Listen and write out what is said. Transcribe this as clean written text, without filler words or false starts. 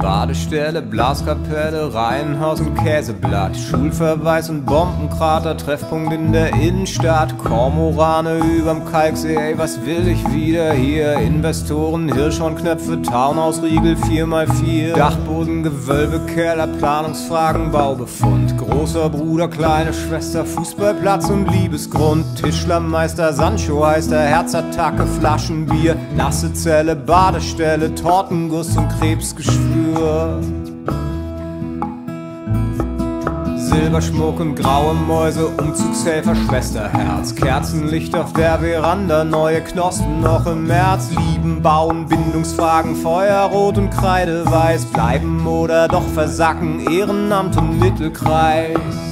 Badestelle, Blaskapelle, Reihenhaus und Käseblatt, Schulverweis und Bombenkrater, Treffpunkt in der Innenstadt, Kormorane überm Kalksee, ey, was will ich wieder hier? Investoren, Hirschhornknöpfe, Townhausriegel, 4x4, Dachboden, Gewölbe, Keller, Planungsfragen, Baubefund, großer Bruder, kleine Schwester, Fußballplatz und Liebesgrund, Tischlermeister, Sancho heißt er, Herzattacke, Flaschenbier, nasse Zelle, Badestelle, Tortenguss und Krebsgeschwür. Silberschmuck und graue Mäuse, Umzugshelfer, Schwesterherz, Kerzenlicht auf der Veranda, neue Knospen noch im März, Lieben, Bauen, Bindungsfragen, Feuerrot und Kreideweiß, bleiben oder doch versacken, Ehrenamt und Mittelkreis.